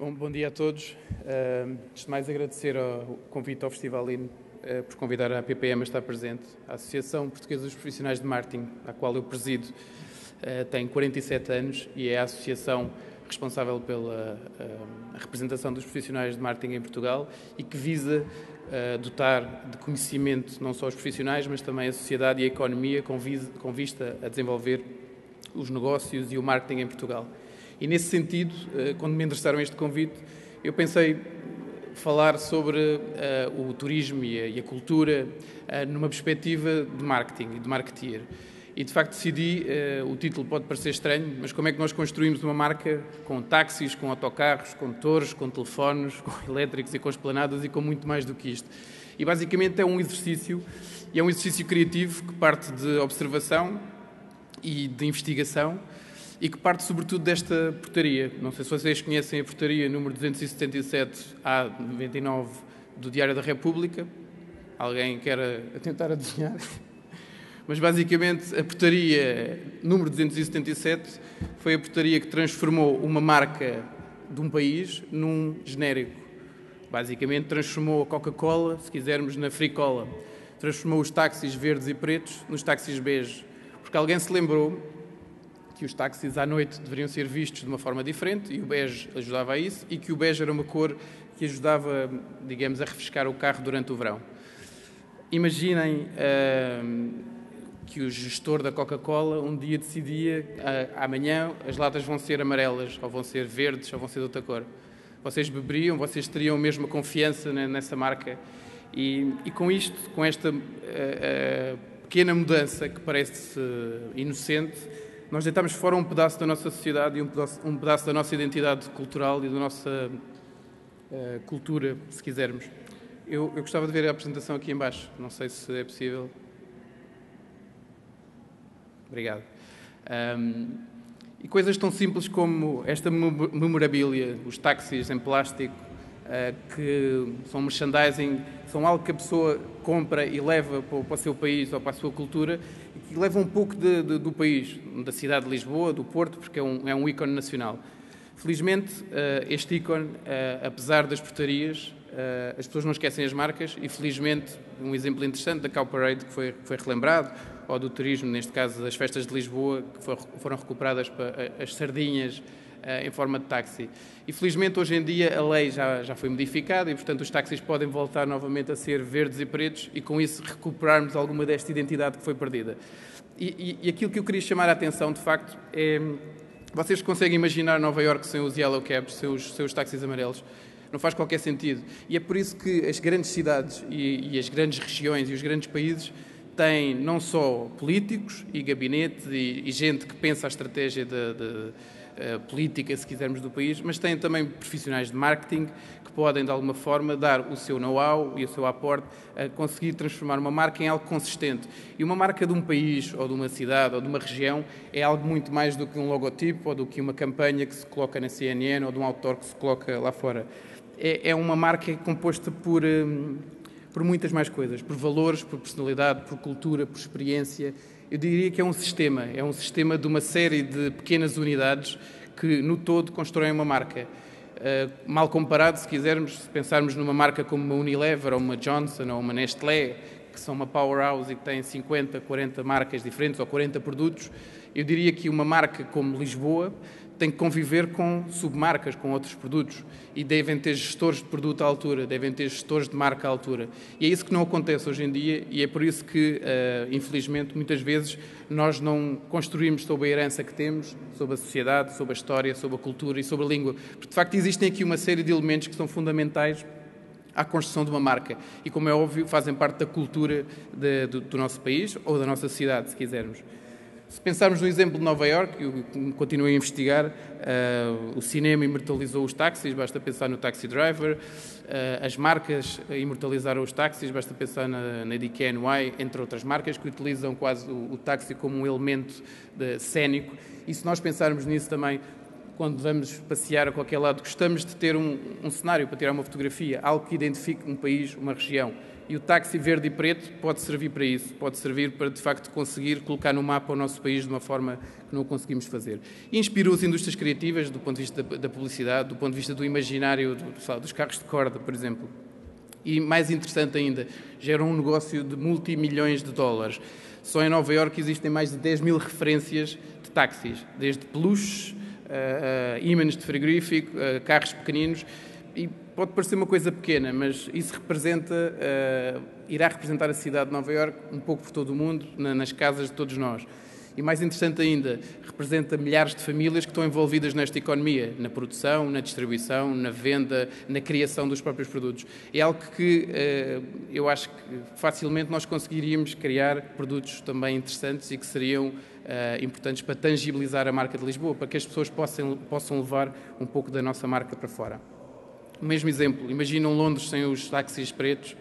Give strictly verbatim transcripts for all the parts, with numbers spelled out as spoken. Bom, bom dia a todos. Uh, antes de mais, agradecer o convite ao Festival I N E uh, por convidar a P P M a estar presente. A Associação Portuguesa dos Profissionais de Marketing, a qual eu presido, uh, tem quarenta e sete anos e é a associação responsável pela uh, representação dos profissionais de marketing em Portugal e que visa uh, dotar de conhecimento não só os profissionais, mas também a sociedade e a economia com, visa, com vista a desenvolver os negócios e o marketing em Portugal. E, nesse sentido, quando me endereçaram este convite, eu pensei falar sobre uh, o turismo e a, e a cultura uh, numa perspectiva de marketing e de marketeer. E, de facto, decidi, uh, o título pode parecer estranho, mas como é que nós construímos uma marca com táxis, com autocarros, com touros, com telefones, com elétricos e com esplanadas e com muito mais do que isto. E, basicamente, é um exercício, e é um exercício criativo que parte de observação e de investigação, e que parte sobretudo desta portaria. Não sei se vocês conhecem a portaria número duzentos e setenta e sete A noventa e nove do Diário da República. Alguém quer a tentar adivinhar? Mas basicamente a portaria número duzentos e setenta e sete foi a portaria que transformou uma marca de um país num genérico. Basicamente transformou a Coca-Cola, se quisermos, na Fricola. Transformou os táxis verdes e pretos nos táxis bege. Porque alguém se lembrou que os táxis à noite deveriam ser vistos de uma forma diferente, e o bege ajudava a isso, e que o bege era uma cor que ajudava, digamos, a refrescar o carro durante o verão. Imaginem uh, que o gestor da Coca-Cola um dia decidia uh, amanhã as latas vão ser amarelas, ou vão ser verdes, ou vão ser de outra cor. Vocês beberiam, vocês teriam a mesma confiança nessa marca. E, e com isto, com esta uh, uh, pequena mudança que parece inocente, nós deitámos fora um pedaço da nossa sociedade e um pedaço, um pedaço da nossa identidade cultural e da nossa uh, cultura, se quisermos. Eu, eu gostava de ver a apresentação aqui em baixo. Não sei se é possível. Obrigado. Um, e coisas tão simples como esta memorabilia, os táxis em plástico, uh, que são merchandising, são algo que a pessoa compra e leva para, para o seu país ou para a sua cultura, que leva um pouco de, de, do país, da cidade de Lisboa, do Porto, porque é um, é um ícone nacional. Felizmente, uh, este ícone, uh, apesar das portarias, uh, as pessoas não esquecem as marcas e, felizmente, um exemplo interessante da Cow Parade, que foi, foi relembrado, ou do turismo, neste caso, das festas de Lisboa, que for, foram recuperadas para as sardinhas uh, em forma de táxi. E, felizmente, hoje em dia, a lei já, já foi modificada e, portanto, os táxis podem voltar novamente a ser verdes e pretos e, com isso, recuperarmos alguma desta identidade que foi perdida. E, e, e aquilo que eu queria chamar a atenção, de facto, é... Vocês conseguem imaginar Nova Iorque sem os yellow cabs, sem os, sem os táxis amarelos? Não faz qualquer sentido. E é por isso que as grandes cidades e, e as grandes regiões e os grandes países têm não só políticos e gabinetes e, e gente que pensa a estratégia de, de Uh, política, se quisermos, do país, mas têm também profissionais de marketing que podem, de alguma forma, dar o seu know-how e o seu aporte a conseguir transformar uma marca em algo consistente. E uma marca de um país, ou de uma cidade, ou de uma região, é algo muito mais do que um logotipo, ou do que uma campanha que se coloca na C N N, ou de um outdoor que se coloca lá fora. É, é uma marca composta por... Hum, por muitas mais coisas, por valores, por personalidade, por cultura, por experiência. Eu diria que é um sistema, é um sistema de uma série de pequenas unidades que, no todo, constroem uma marca. Uh, mal comparado, se quisermos, se pensarmos numa marca como uma Unilever, ou uma Johnson, ou uma Nestlé, que são uma powerhouse e que têm cinquenta, quarenta marcas diferentes, ou quarenta produtos, eu diria que uma marca como Lisboa tem que conviver com submarcas, com outros produtos, e devem ter gestores de produto à altura, devem ter gestores de marca à altura. E é isso que não acontece hoje em dia, e é por isso que, uh, infelizmente, muitas vezes nós não construímos sobre a herança que temos, sobre a sociedade, sobre a história, sobre a cultura e sobre a língua. Porque, de facto, existem aqui uma série de elementos que são fundamentais à construção de uma marca e, como é óbvio, fazem parte da cultura de, do, do nosso país ou da nossa cidade, se quisermos. Se pensarmos no exemplo de Nova Iorque, eu continuo a investigar, uh, o cinema imortalizou os táxis, basta pensar no Taxi Driver, uh, as marcas imortalizaram os táxis, basta pensar na, na D K N Y, entre outras marcas, que utilizam quase o, o táxi como um elemento de, cénico. E se nós pensarmos nisso também, quando vamos passear a qualquer lado, gostamos de ter um, um cenário para tirar uma fotografia, algo que identifique um país, uma região. E o táxi verde e preto pode servir para isso, pode servir para, de facto, conseguir colocar no mapa o nosso país de uma forma que não conseguimos fazer. Inspirou as indústrias criativas do ponto de vista da, da publicidade, do ponto de vista do imaginário, do, sei lá, dos carros de corda, por exemplo. E, mais interessante ainda, gerou um negócio de multimilhões de dólares. Só em Nova Iorque existem mais de dez mil referências de táxis, desde peluches, ímãs de frigorífico, uh, carros pequeninos. E pode parecer uma coisa pequena, mas isso representa, uh, irá representar a cidade de Nova Iorque um pouco por todo o mundo, na, nas casas de todos nós. E mais interessante ainda, representa milhares de famílias que estão envolvidas nesta economia, na produção, na distribuição, na venda, na criação dos próprios produtos. É algo que uh, eu acho que facilmente nós conseguiríamos criar produtos também interessantes e que seriam Uh, importantes para tangibilizar a marca de Lisboa, para que as pessoas possam, possam levar um pouco da nossa marca para fora. O mesmo exemplo, imaginam Londres sem os táxis pretos,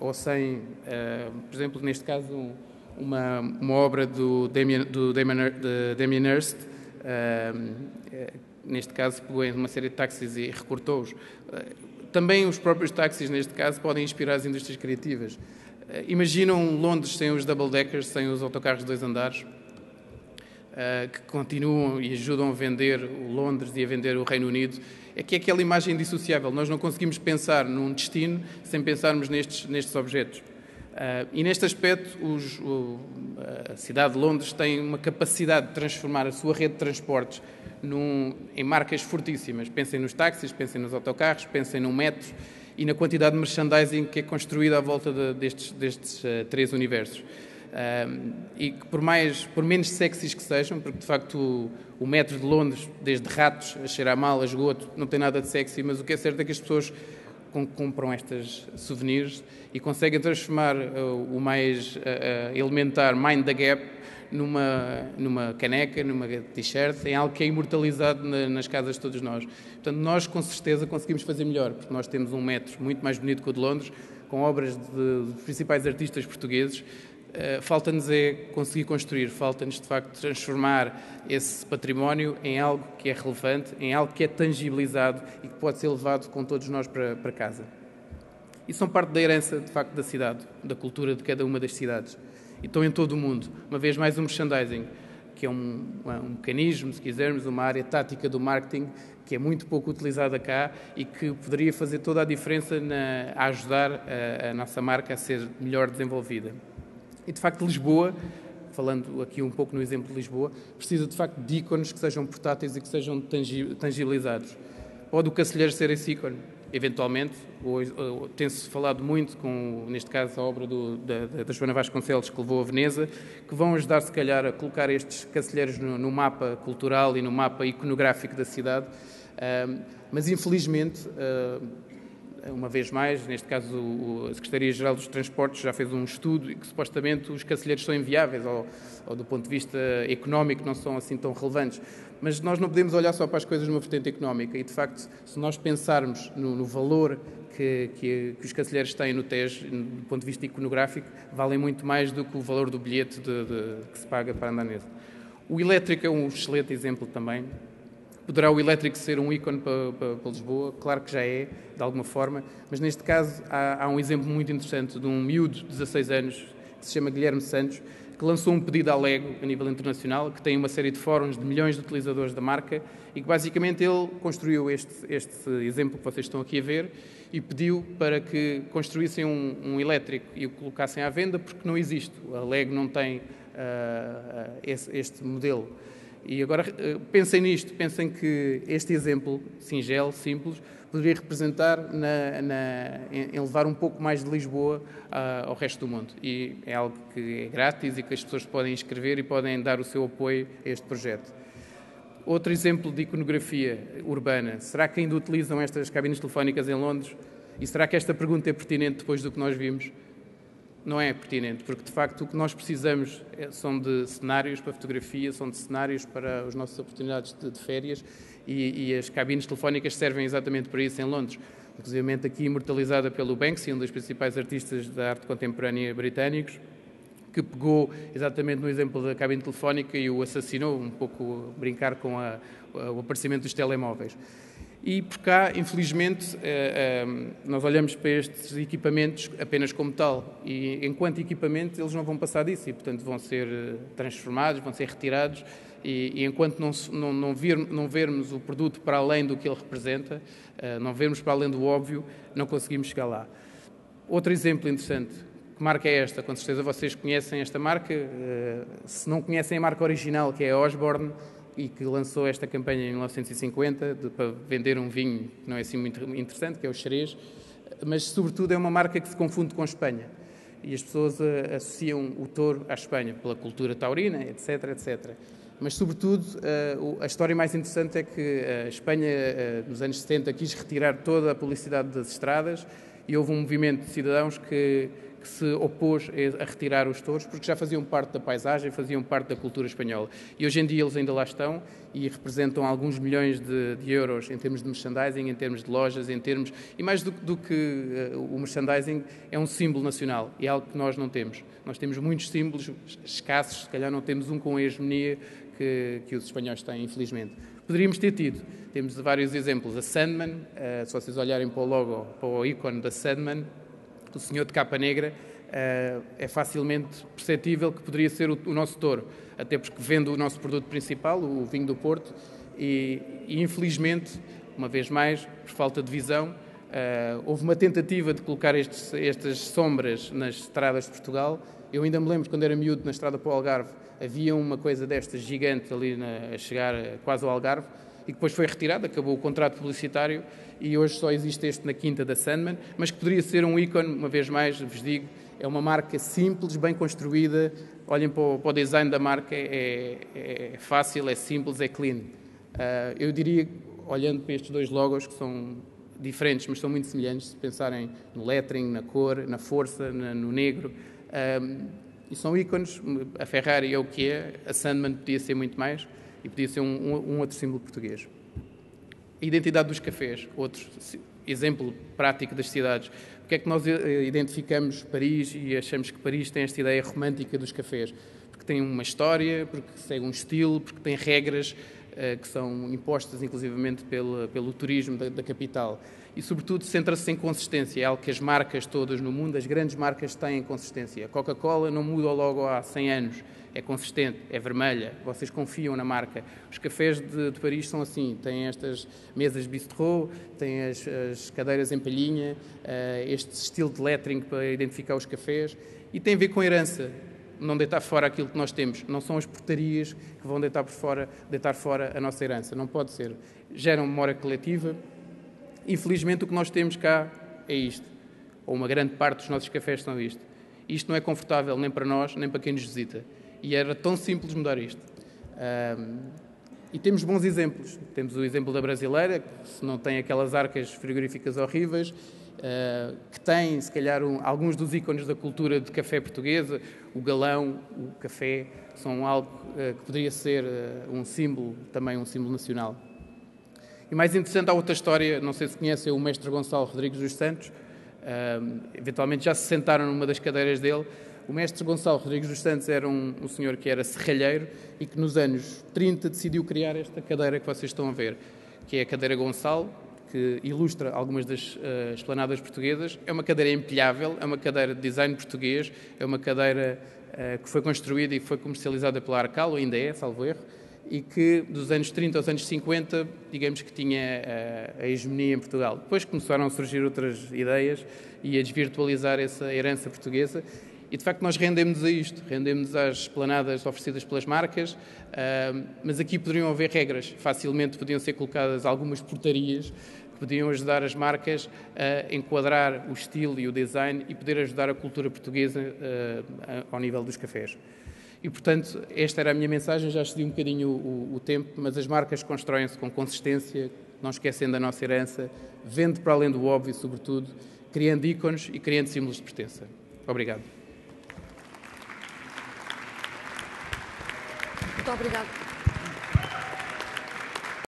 ou sem, uh, por exemplo, neste caso, um, uma, uma obra do Damien, do Damien, de Damien Hirst, uh, neste caso pegou em uma série de táxis e recortou-os. Uh, também os próprios táxis, neste caso, podem inspirar as indústrias criativas. Uh, imaginam Londres sem os double-deckers, sem os autocarros de dois andares, que continuam e ajudam a vender o Londres e a vender o Reino Unido, é que é aquela imagem indissociável. Nós não conseguimos pensar num destino sem pensarmos nestes, nestes objetos. Uh, e, neste aspecto, os, o, a cidade de Londres tem uma capacidade de transformar a sua rede de transportes num, em marcas fortíssimas. Pensem nos táxis, pensem nos autocarros, pensem no metro e na quantidade de merchandising que é construída à volta de, destes, destes uh, três universos. Um, e que por, mais, por menos sexys que sejam, porque de facto o, o metro de Londres, desde ratos a cheirar mal, a esgoto, não tem nada de sexy, mas o que é certo é que as pessoas compram estas souvenirs e conseguem transformar uh, o mais uh, uh, elementar Mind the Gap numa, numa caneca, numa t-shirt, em algo que é imortalizado na, nas casas de todos nós. Portanto, nós com certeza conseguimos fazer melhor, porque nós temos um metro muito mais bonito que o de Londres, com obras de, de principais artistas portugueses. Falta-nos é conseguir construir, falta-nos de facto transformar esse património em algo que é relevante, em algo que é tangibilizado e que pode ser levado com todos nós para, para casa. E são parte da herança de facto da cidade, da cultura de cada uma das cidades. E estão em todo o mundo. Uma vez mais o merchandising, que é um, um mecanismo, se quisermos, uma área tática do marketing que é muito pouco utilizada cá e que poderia fazer toda a diferença na, a ajudar a, a nossa marca a ser melhor desenvolvida. E, de facto, Lisboa, falando aqui um pouco no exemplo de Lisboa, precisa, de facto, de ícones que sejam portáteis e que sejam tangibilizados. Pode o Cacilheiro ser esse ícone, eventualmente. Tem-se falado muito com, neste caso, a obra do, da, da Joana Vasconcelos, que levou a Veneza, que vão ajudar, se calhar, a colocar estes Cacilheiros no, no mapa cultural e no mapa iconográfico da cidade. Uh, mas, infelizmente... Uh, Uma vez mais, neste caso, a Secretaria-Geral dos Transportes já fez um estudo que supostamente os Cacilheiros são inviáveis, ou, ou do ponto de vista económico não são assim tão relevantes. Mas nós não podemos olhar só para as coisas numa vertente económica e, de facto, se nós pensarmos no, no valor que, que, que os Cacilheiros têm no T E J, do ponto de vista iconográfico, valem muito mais do que o valor do bilhete de, de, que se paga para andar nele. O elétrico é um excelente exemplo também. Poderá o elétrico ser um ícone para, para, para Lisboa? Claro que já é, de alguma forma, mas neste caso há, há um exemplo muito interessante de um miúdo de dezasseis anos, que se chama Guilherme Santos, que lançou um pedido à Lego a nível internacional, que tem uma série de fóruns de milhões de utilizadores da marca e que basicamente ele construiu este, este exemplo que vocês estão aqui a ver e pediu para que construíssem um, um elétrico e o colocassem à venda porque não existe, a Lego não tem uh, esse, este modelo. E agora pensem nisto, pensem que este exemplo singelo, simples, poderia representar na, na, em levar um pouco mais de Lisboa uh, ao resto do mundo. E é algo que é grátis e que as pessoas podem inscrever e podem dar o seu apoio a este projeto. Outro exemplo de iconografia urbana. Será que ainda utilizam estas cabines telefónicas em Londres? E será que esta pergunta é pertinente depois do que nós vimos? Não é pertinente, porque, de facto, o que nós precisamos são de cenários para fotografia, são de cenários para as nossas oportunidades de, de férias e, e as cabines telefónicas servem exatamente para isso em Londres. Inclusive, aqui imortalizada pelo Banksy, um dos principais artistas da arte contemporânea britânicos, que pegou exatamente no exemplo da cabine telefónica e o assassinou, um pouco brincar com a, o aparecimento dos telemóveis. E por cá, infelizmente, nós olhamos para estes equipamentos apenas como tal e, enquanto equipamento, eles não vão passar disso e, portanto, vão ser transformados, vão ser retirados e, e enquanto não, não, não, vir, não vermos o produto para além do que ele representa, não vermos para além do óbvio, não conseguimos chegar lá. Outro exemplo interessante, que marca é esta? Com certeza vocês conhecem esta marca, se não conhecem a marca original, que é a Osborne, e que lançou esta campanha em mil novecentos e cinquenta de, para vender um vinho que não é assim muito interessante, que é o Xerez, mas, sobretudo, é uma marca que se confunde com a Espanha. E as pessoas a, associam o touro à Espanha, pela cultura taurina, etc, etcétera. Mas, sobretudo, a, a história mais interessante é que a Espanha, a, nos anos setenta, quis retirar toda a publicidade das estradas e houve um movimento de cidadãos que, que se opôs a retirar os touros porque já faziam parte da paisagem, faziam parte da cultura espanhola. E hoje em dia eles ainda lá estão e representam alguns milhões de, de euros em termos de merchandising, em termos de lojas, em termos... E mais do, do que uh, o merchandising, é um símbolo nacional, é algo que nós não temos. Nós temos muitos símbolos escassos, se calhar não temos um com a hegemonia que, que os espanhóis têm, infelizmente. Poderíamos ter tido. Temos vários exemplos. A Sandman, uh, se vocês olharem para o logo, para o ícone da Sandman, o senhor de capa negra, uh, é facilmente perceptível que poderia ser o, o nosso touro, até porque vende o nosso produto principal, o vinho do Porto, e, e infelizmente, uma vez mais, por falta de visão, uh, houve uma tentativa de colocar estes, estas sombras nas estradas de Portugal. Eu ainda me lembro, quando era miúdo, na estrada para o Algarve, havia uma coisa destas gigante ali na, a chegar quase ao Algarve e depois foi retirada, acabou o contrato publicitário e hoje só existe este na Quinta da Sandman, mas que poderia ser um ícone, uma vez mais, vos digo, é uma marca simples, bem construída, olhem para o, para o design da marca, é, é fácil, é simples, é clean. Uh, eu diria, olhando para estes dois logos que são diferentes, mas são muito semelhantes, se pensarem no lettering, na cor, na força, na, no negro... Um, e são ícones, a Ferrari é o que é, a Sandman podia ser muito mais e podia ser um, um, um outro símbolo português. A identidade dos cafés, outro exemplo prático das cidades. Porque é que nós identificamos Paris e achamos que Paris tem esta ideia romântica dos cafés? Porque tem uma história, porque segue um estilo, porque tem regras uh, que são impostas inclusivamente pelo, pelo turismo da, da capital. E, sobretudo, centra-se em consistência. É algo que as marcas todas no mundo, as grandes marcas, têm consistência. A Coca-Cola não muda logo há cem anos. É consistente, é vermelha. Vocês confiam na marca. Os cafés de, de Paris são assim. Têm estas mesas bistrô, têm as, as cadeiras em palhinha, uh, este estilo de lettering para identificar os cafés. E tem a ver com a herança. Não deitar fora aquilo que nós temos. Não são as portarias que vão deitar, por fora, deitar fora a nossa herança. Não pode ser. Geram memória coletiva. Infelizmente, o que nós temos cá é isto, ou uma grande parte dos nossos cafés são isto. Isto não é confortável nem para nós, nem para quem nos visita. E era tão simples mudar isto. Um, e temos bons exemplos. Temos o exemplo da Brasileira, que se não tem aquelas arcas frigoríficas horríveis, uh, que tem, se calhar, um, alguns dos ícones da cultura de café portuguesa, o galão, o café, são algo uh, que poderia ser uh, um símbolo, também um símbolo nacional. E mais interessante, há outra história, não sei se conhecem o Mestre Gonçalo Rodrigues dos Santos, um, eventualmente já se sentaram numa das cadeiras dele. O Mestre Gonçalo Rodrigues dos Santos era um, um senhor que era serralheiro e que nos anos trinta decidiu criar esta cadeira que vocês estão a ver, que é a cadeira Gonçalo, que ilustra algumas das uh, esplanadas portuguesas. É uma cadeira empilhável, é uma cadeira de design português, é uma cadeira uh, que foi construída e foi comercializada pela Arcal, ou ainda é, salvo erro, e que dos anos trinta aos anos cinquenta, digamos que tinha a, a hegemonia em Portugal. Depois começaram a surgir outras ideias e a desvirtualizar essa herança portuguesa e, de facto, nós rendemos a isto, rendemos às esplanadas oferecidas pelas marcas, uh, mas aqui poderiam haver regras, facilmente podiam ser colocadas algumas portarias que podiam ajudar as marcas a enquadrar o estilo e o design e poder ajudar a cultura portuguesa uh, ao nível dos cafés. E, portanto, esta era a minha mensagem, já excedi um bocadinho o, o, o tempo, mas as marcas constroem-se com consistência, não esquecendo a nossa herança, vendo para além do óbvio, sobretudo, criando ícones e criando símbolos de pertença. Obrigado. Muito obrigado.